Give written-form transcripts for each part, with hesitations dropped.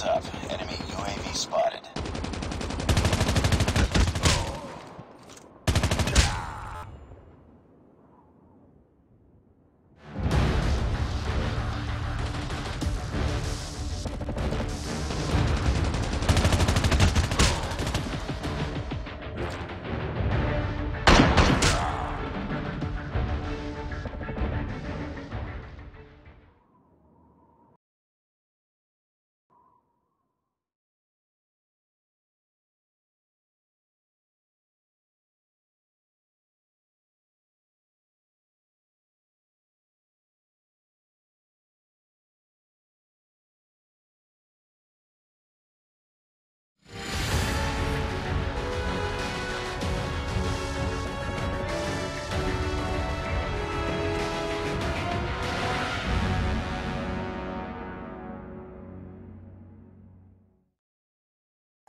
Heads up. Enemy UAV spotted.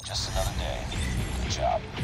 Just another day. Good job.